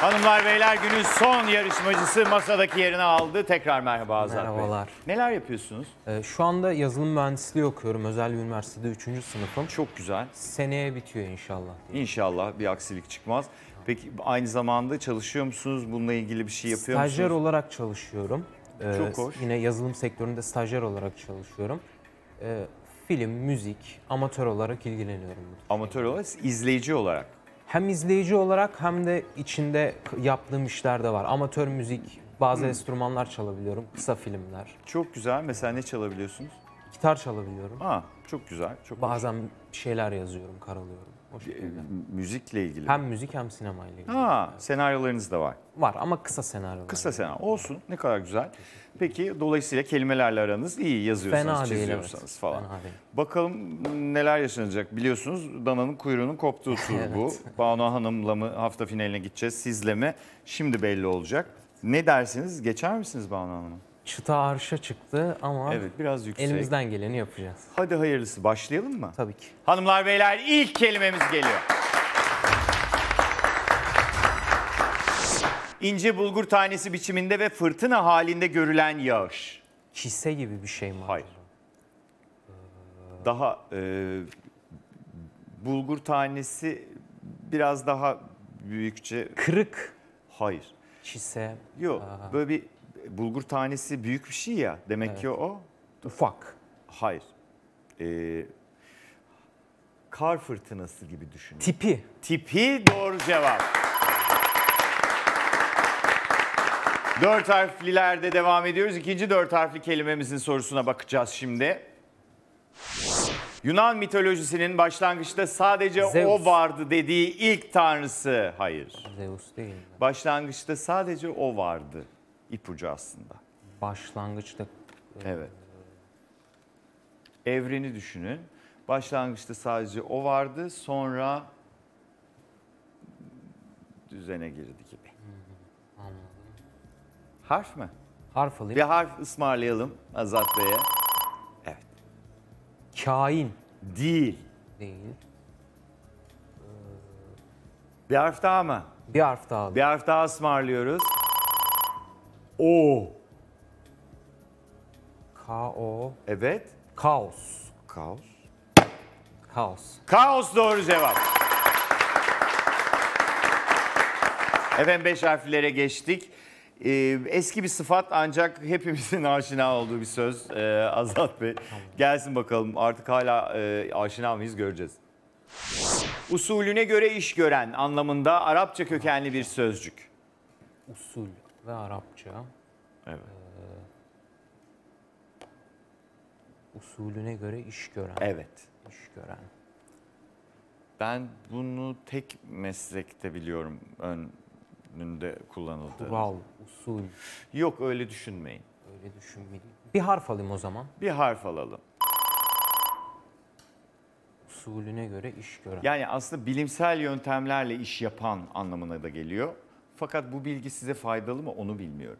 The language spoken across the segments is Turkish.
Hanımlar beyler, günün son yarışmacısı masadaki yerini aldı. Tekrar merhaba Azat. Merhabalar. Bey. Neler yapıyorsunuz? Şu anda yazılım mühendisliği okuyorum. Özel bir üniversitede 3. sınıfım. Çok güzel. Seneye bitiyor inşallah. İnşallah bir aksilik çıkmaz. Peki aynı zamanda çalışıyor musunuz? Bununla ilgili bir şey yapıyor musunuz? Stajyer olarak çalışıyorum. Çok hoş. Yine yazılım sektöründe stajyer olarak çalışıyorum. Film, müzik, amatör olarak ilgileniyorum. Amatör olarak, izleyici olarak? Hem izleyici olarak hem de içinde yaptığım işler de var. Amatör müzik, bazı enstrümanlar çalabiliyorum, kısa filmler. Çok güzel. Mesela ne çalabiliyorsunuz? Gitar çalabiliyorum. Aa, çok güzel. Çok bazen hoş. Şeyler yazıyorum, karalıyorum. Müzikle ilgili. Hem müzik hem sinemayla ilgili. Ha, senaryolarınız da var. Var ama kısa senaryolar. Kısa senaryo. Olsun. Ne kadar güzel. Peki dolayısıyla kelimelerle aranız iyi, yazıyorsanız, fena çiziyorsanız değil, evet. Falan. Bakalım neler yaşanacak. Biliyorsunuz dananın kuyruğunun koptuğu tur evet. Bu. Banu Hanım'la mı hafta finaline gideceğiz, sizle mi? Şimdi belli olacak. Ne dersiniz? Geçer misiniz Banu Hanım'ı? Çıta arşa çıktı ama evet, biraz yüksek. Elimizden geleni yapacağız. Hadi hayırlısı, başlayalım mı? Tabii ki. Hanımlar beyler, ilk kelimemiz geliyor. İnce bulgur tanesi biçiminde ve fırtına halinde görülen yağış. Kise gibi bir şey mi? Hayır. Daha bulgur tanesi biraz daha büyükçe. Kırık. Hayır. Kise. Yok, böyle bir bulgur tanesi büyük bir şey ya. Demek evet. Ki o. Ufak. Hayır. Kar fırtınası gibi düşünün. Tipi. Tipi doğru cevap. 4 harflilerde devam ediyoruz. İkinci 4 harfli kelimemizin sorusuna bakacağız şimdi. Yunan mitolojisinin başlangıçta sadece Zeus. O vardı dediği ilk tanrısı. Hayır. Zeus değil mi? Başlangıçta sadece o vardı. İpucu aslında. Başlangıçta... Evet. Evreni düşünün. Başlangıçta sadece o vardı. Sonra düzene girdi gibi. Anladım. Harf mi? Harf alayım. Bir harf ısmarlayalım Azat Bey'e. Evet. Kain. Değil. Değil. Bir harf daha mı? Bir harf daha. Bir harf daha ısmarlıyoruz. O. K-O. Evet. Kaos. Kaos. Kaos. Kaos doğru cevap. Efendim 5 harflere geçtik. Eski bir sıfat ancak hepimizin aşina olduğu bir söz. Azat Bey gelsin bakalım, artık hala aşina mıyız göreceğiz. Usulüne göre iş gören anlamında Arapça kökenli bir sözcük. Usul. Ve Arapça. Evet. Usulüne göre iş gören. Evet. İş gören. Ben bunu tek meslekte biliyorum önünde kullanıldığı. Kural, usul. Yok, öyle düşünmeyin. Öyle düşünmeyin. Bir harf alayım o zaman. Bir harf alalım. Usulüne göre iş gören. Yani aslında bilimsel yöntemlerle iş yapan anlamına da geliyor. Fakat bu bilgi size faydalı mı onu bilmiyorum.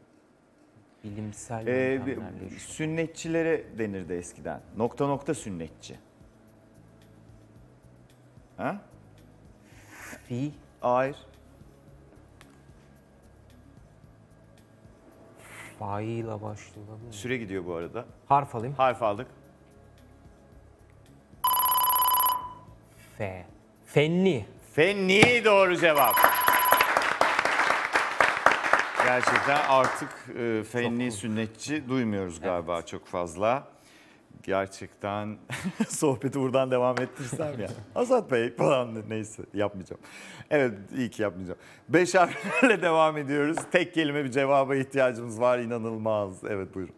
Bilimsel yöntemlerle iş. Sünnetçilere denirdi eskiden. Nokta nokta sünnetçi. Ha? Fi. Hayır. Faiyle başlıyor. Süre gidiyor bu arada. Harf alayım. Harf aldık. F. Fenni. Fenni doğru cevap. Gerçekten artık fenni, sünnetçi duymuyoruz galiba evet. Çok fazla. Gerçekten sohbeti buradan devam ettirsem ya. Azat Bey falan neyse yapmayacağım. Evet, iyi ki yapmayacağım. 5 harflerle devam ediyoruz. Tek kelime bir cevaba ihtiyacımız var, inanılmaz. Evet buyurun.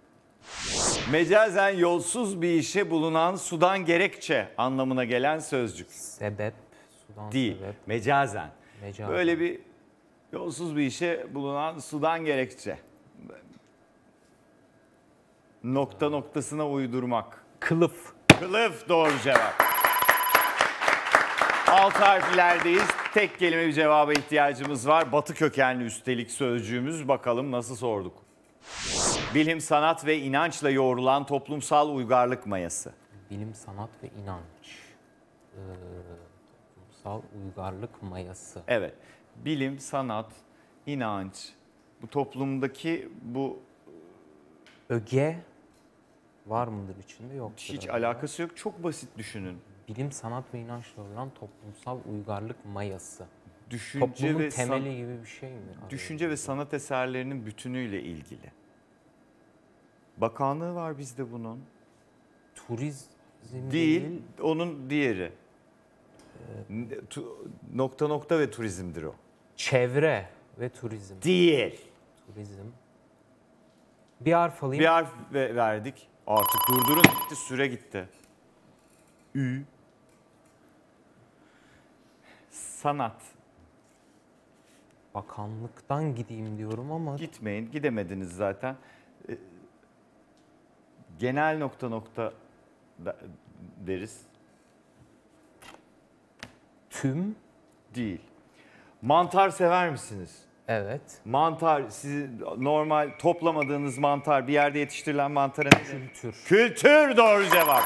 Mecazen yolsuz bir işe bulunan sudan gerekçe anlamına gelen sözcük. Sebep, sudan değil, sebep. Mecazen. Mecazen. Böyle bir... Yolsuz bir işe bulunan sudan gerekçe. Nokta noktasına uydurmak. Kılıf. Kılıf doğru cevap. 6 harflerdeyiz. Tek kelime bir cevaba ihtiyacımız var. Batı kökenli üstelik sözcüğümüz. Bakalım nasıl sorduk. Bilim, sanat ve inançla yoğrulan toplumsal uygarlık mayası. Bilim, sanat ve inanç. Toplumsal uygarlık mayası. Evet. Bilim, sanat, inanç, bu toplumdaki bu... Öge var mıdır içinde? Yok. Hiç alakası yok. Çok basit düşünün. Bilim, sanat ve inançla olan toplumsal uygarlık mayası. Toplumun temeli gibi bir şey mi? Düşünce ve sanat eserlerinin bütünüyle ilgili. Bakanlığı var bizde bunun. Turizm değil, onun diğeri. Nokta nokta ve turizmdir o. Çevre ve turizm. Değil. Turizm. Bir harf alayım. Bir harf verdik. Artık durdurun, gitti, süre gitti. Ü. Sanat. Bakanlıktan gideyim diyorum ama... Gitmeyin, gidemediniz zaten. Genel nokta nokta deriz. Tüm? Değil. Mantar sever misiniz? Evet. Mantar, siz normal toplamadığınız mantar, bir yerde yetiştirilen mantara... Kültür. Kültür doğru cevap.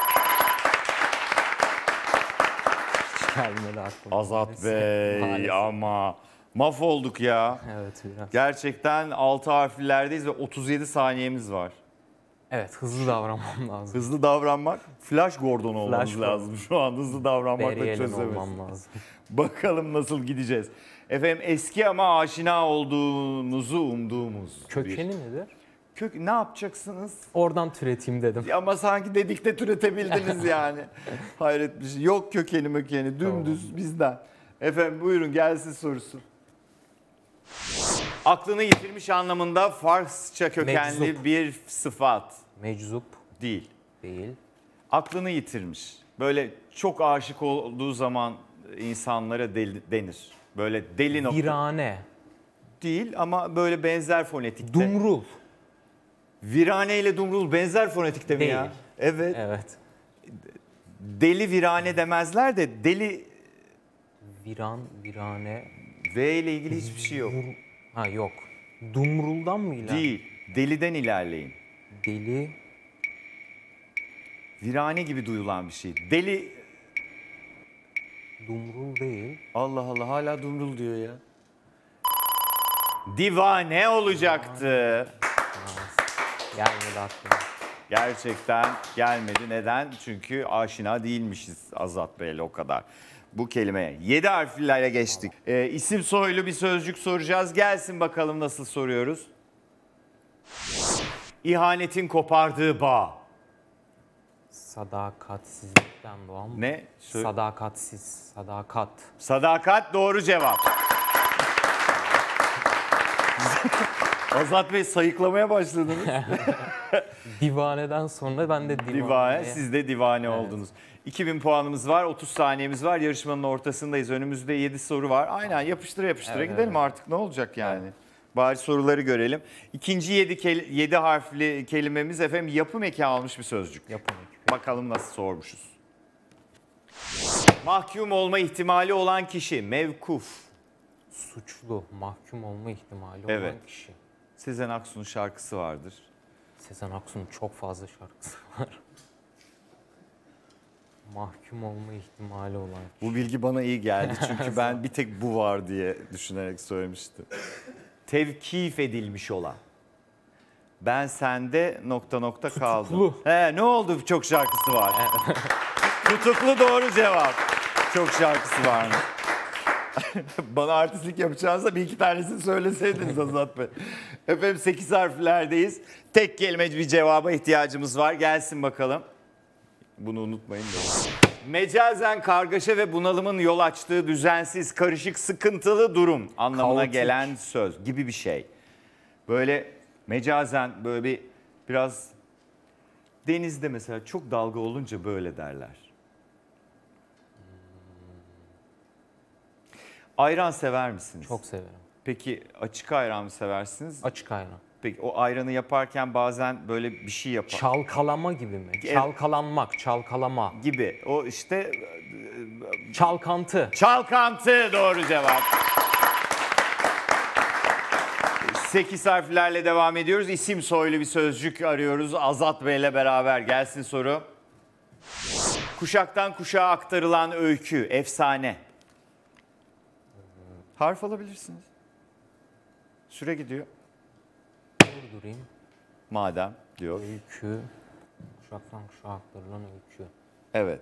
Azat Bey maalesef. Ama mahvolduk ya. Evet, biraz. Gerçekten 6 harflilerdeyiz ve 37 saniyemiz var. Evet, hızlı davranmam lazım. Hızlı davranmak, Flash Gordon olmamız lazım. Şu an hızlı davranmakla çözemez. Bakalım nasıl gideceğiz. Efendim, eski ama aşina olduğunuzu umduğumuz. Kökeni nedir? Ne yapacaksınız? Oradan türeteyim dedim. Ama sanki dedik de türetebildiniz yani. Hayret bir şey. Yok kökeni mökeni, dümdüz tamam. Bizden. Efendim buyurun gelsin sorusu. Aklını yitirmiş anlamında Farsça kökenli meczup. Bir sıfat. Meczup. Değil. Değil. Aklını yitirmiş. Böyle çok aşık olduğu zaman insanlara deli denir. Böyle deli nokta. Virane. Değil ama böyle benzer fonetikte. Dumrul. Virane ile Dumrul benzer fonetikte mi değil. Ya? Evet. Evet. Deli virane demezler de deli... Viran, virane... V ile ilgili hiçbir şey yok. Ha yok. Dumrul'dan mı ilerleyin? Değil. Deliden ilerleyin. Deli... Virane gibi duyulan bir şey. Deli... Dumrul değil. Allah Allah hala Dumrul diyor ya. Divane olacaktı. Divane. Gelmedi aklıma. Gerçekten gelmedi. Neden? Çünkü aşina değilmişiz Azat Bey'le o kadar. Bu kelimeye 7 harflilerle geçtik. İsim soylu bir sözcük soracağız. Gelsin bakalım nasıl soruyoruz. İhanetin kopardığı bağ. Sadakatsizlikten doğan mı? Ne? Sadakatsiz. Sadakat. Sadakat doğru cevap. Azat Bey sayıklamaya başladınız. Divane'den sonra ben de divane. Divane, siz de divane evet. Oldunuz. 2000 puanımız var, 30 saniyemiz var. Yarışmanın ortasındayız. Önümüzde 7 soru var. Aynen yapıştıra yapıştıra evet, gidelim evet. Artık ne olacak yani. Evet. Bari soruları görelim. İkinci 7 harfli kelimemiz efendim yapım eki almış bir sözcük. Yapım eki. Bakalım nasıl sormuşuz. Mahkum olma ihtimali olan kişi mevkuf. Suçlu, mahkum olma ihtimali evet. Olan kişi. Sezen Aksu'nun şarkısı vardır. Sezen Aksu'nun çok fazla şarkısı var. Mahkum olma ihtimali olan kişi. Bu bilgi bana iyi geldi çünkü ben bir tek bu var diye düşünerek söylemiştim. Tevkif edilmiş olan. Ben sende nokta nokta kaldım. Tutuklu. He, ne oldu çok şarkısı var. Tutuklu doğru cevap. Çok şarkısı var mı? Bana artistlik yapacağınızda bir iki tanesini söyleseydiniz Azat Bey. Efendim 8 harflerdeyiz. Tek kelime bir cevaba ihtiyacımız var. Gelsin bakalım. Bunu unutmayın. Mecazen kargaşa ve bunalımın yol açtığı düzensiz, karışık, sıkıntılı durum anlamına kaotik. Gelen söz gibi bir şey. Böyle mecazen böyle biraz denizde mesela çok dalga olunca böyle derler. Ayran sever misiniz? Çok severim. Peki açık ayran mı seversiniz? Açık ayran. Peki o ayranı yaparken bazen böyle bir şey yapar. Çalkalama gibi mi? Çalkalanmak, çalkalama. Gibi. O işte... Çalkantı. Çalkantı doğru cevap. 8 harflerle devam ediyoruz. İsim soylu bir sözcük arıyoruz. Azat Bey'le beraber gelsin soru. Kuşaktan kuşağa aktarılan öykü, efsane. Harf alabilirsiniz. Süre gidiyor. Dur durayım. Madem diyor. Öykü. Kuşaktan kuşaktır lan öykü. Evet.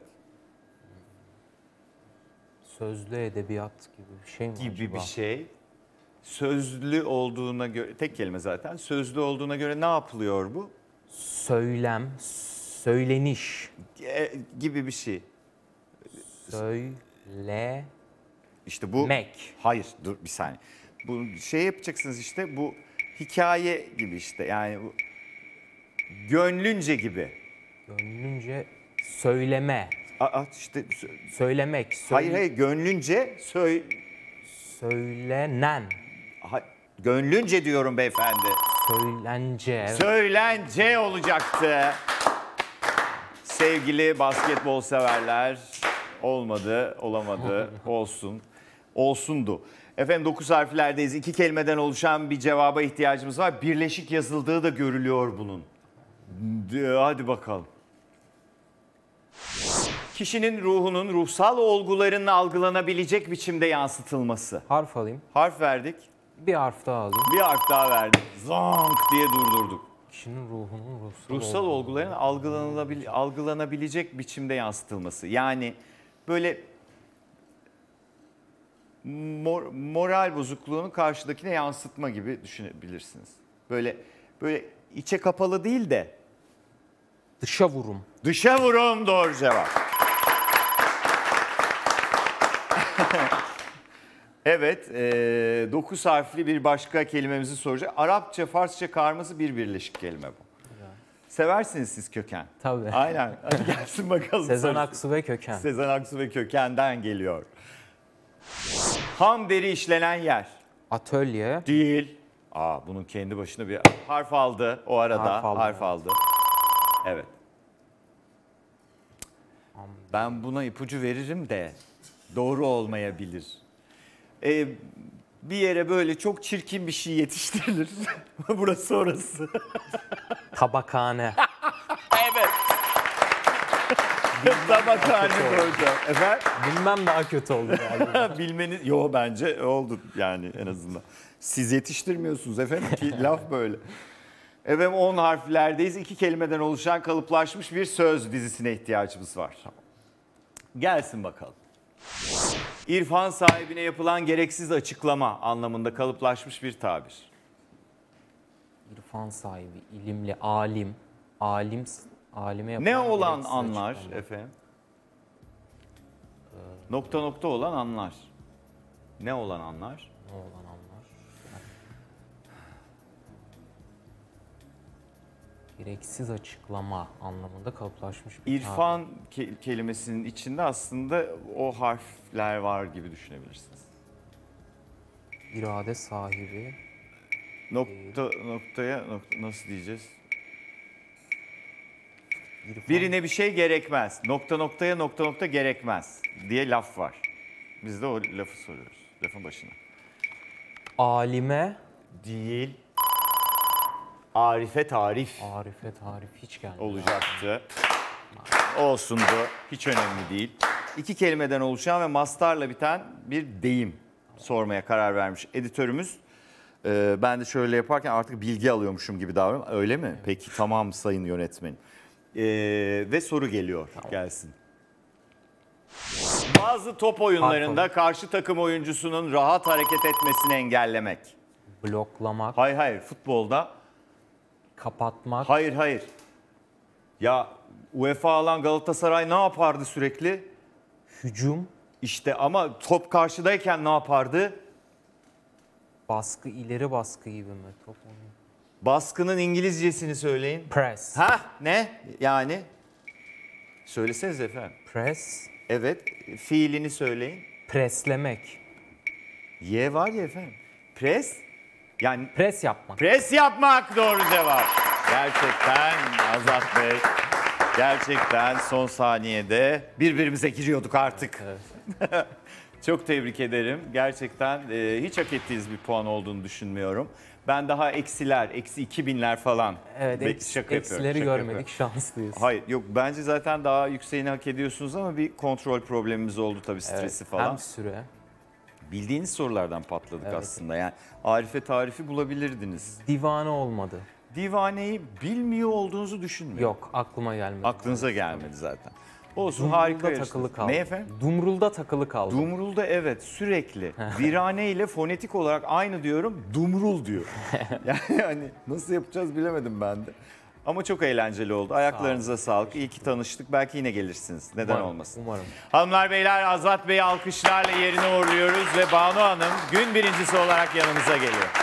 Sözlü edebiyat gibi bir şey mi gibi acaba? Bir şey. Sözlü olduğuna göre, tek kelime zaten, sözlü olduğuna göre ne yapılıyor bu? Söylem, söyleniş. Gibi bir şey. Söyle. İşte bu. Mek. Hayır, dur bir saniye. Bu şey yapacaksınız işte, bu hikaye gibi işte, yani bu, gönlünce gibi. Gönlünce söyleme. İşte söylemek. Hayır hayır, gönlünce söylenen. Gönlünce diyorum beyefendi. Söylence. Söylence olacaktı. Sevgili basketbol severler, olmadı, olamadı, olsun. Olsundu. Efendim 9 harflerdeyiz. 2 kelimeden oluşan bir cevaba ihtiyacımız var. Birleşik yazıldığı da görülüyor bunun. Hadi bakalım. Kişinin ruhunun ruhsal olgularının algılanabilecek biçimde yansıtılması. Harf alayım. Harf verdik. Bir harf daha alayım. Bir harf daha verdik. Zank diye durdurduk. Kişinin ruhunun ruhsal olgularının algılanabilecek biçimde yansıtılması. Yani böyle moral bozukluğunu karşıdakine yansıtma gibi düşünebilirsiniz. Böyle içe kapalı değil de. Dışa vurum. Dışa vurum doğru cevap. Evet, 9 harfli bir başka kelimemizi soracak. Arapça, Farsça karması bir birleşik kelime bu. Evet. Seversiniz siz köken. Tabii. Aynen. Hadi gelsin bakalım. Sezen Aksu ve köken. Sezen Aksu ve kökenden geliyor. Ham deri işlenen yer. Atölye. Değil. Bunun kendi başına bir harf aldı o arada. Harf aldı. Evet. Ben buna ipucu veririm de doğru olmayabilir. Bir yere böyle çok çirkin bir şey yetiştirilir. Burası orası. Tabakhane. Evet. Tabakhane hocam. Efendim? Bilmem daha kötü oldu galiba. Bilmeniz... Yo bence oldu yani en azından. Siz yetiştirmiyorsunuz efendim ki laf böyle. Efendim 10 harflerdeyiz. 2 kelimeden oluşan kalıplaşmış bir söz dizisine ihtiyacımız var. Gelsin bakalım. İrfan sahibine yapılan gereksiz açıklama anlamında kalıplaşmış bir tabir. İrfan sahibi, ilimli, alim. Alime yapılan ne olan anlar açıklama. Efendim? Nokta nokta olan anlar. Ne olan anlar? Ne olan anlar? Gereksiz açıklama anlamında kalıplaşmış bir İrfan kelimesinin içinde aslında o harfler var gibi düşünebilirsiniz. İrade sahibi. Nokta noktaya nokta, nasıl diyeceğiz? İrfan. Birine bir şey gerekmez. Nokta noktaya nokta nokta gerekmez diye laf var. Biz de o lafı soruyoruz. Lafın başına. Alime değil. Arife tarif. Arife tarif hiç gelmedi. Olacaktı. Olsundu. Hiç önemli değil. 2 kelimeden oluşan ve mastarla biten bir deyim sormaya karar vermiş editörümüz. Ben de şöyle yaparken artık bilgi alıyormuşum gibi davranıyorum. Öyle mi? Evet. Peki tamam sayın yönetmenim. Ve soru geliyor. Tamam. Gelsin. Bazı top oyunlarında karşı takım oyuncusunun rahat hareket etmesini engellemek. Bloklamak. Hayır futbolda. Kapatmak. Hayır. Ya UEFA alan Galatasaray ne yapardı sürekli? Hücum. İşte ama top karşıdayken ne yapardı? Baskı, ileri baskı gibi mi? Top oynuyor. Baskının İngilizcesini söyleyin. Press. Ha ne? Yani? Söyleseniz efendim. Press. Evet. Fiilini söyleyin. Preslemek. Y var ya efendim. Press. Yani pres yapmak. Pres yapmak doğru cevap. Gerçekten Azat Bey. Gerçekten son saniyede birbirimize giriyorduk artık. Evet. Çok tebrik ederim. Gerçekten hiç hak ettiğiniz bir puan olduğunu düşünmüyorum. Ben daha eksiler, eksi 2000'ler falan. Evet, eksileri görmedik, şanslıyız. Hayır, yok bence zaten daha yükseğini hak ediyorsunuz ama bir kontrol problemimiz oldu tabii, stresi falan. Hem süre. bildiğiniz sorulardan patladık aslında. Yani Arife tarifi bulabilirdiniz. Divane olmadı. Divaneyi bilmiyor olduğunuzu düşünmüyorum. Yok, aklıma gelmedi. Aklınıza gelmedi zaten. Olsun, Dumrul'da harika takılı kaldı. Ne efendim? Dumrul'da takılı kaldı. Dumrul'da evet, sürekli. Virane ile fonetik olarak aynı diyorum, Dumrul diyor. Yani nasıl yapacağız bilemedim ben de. Ama çok eğlenceli oldu. Ayaklarınıza sağlık. İyi ki tanıştık. Belki yine gelirsiniz. Neden olmasın? Umarım. Hanımlar, beyler, Azat Bey'i alkışlarla yerine uğurluyoruz ve Banu Hanım gün birincisi olarak yanımıza geliyor.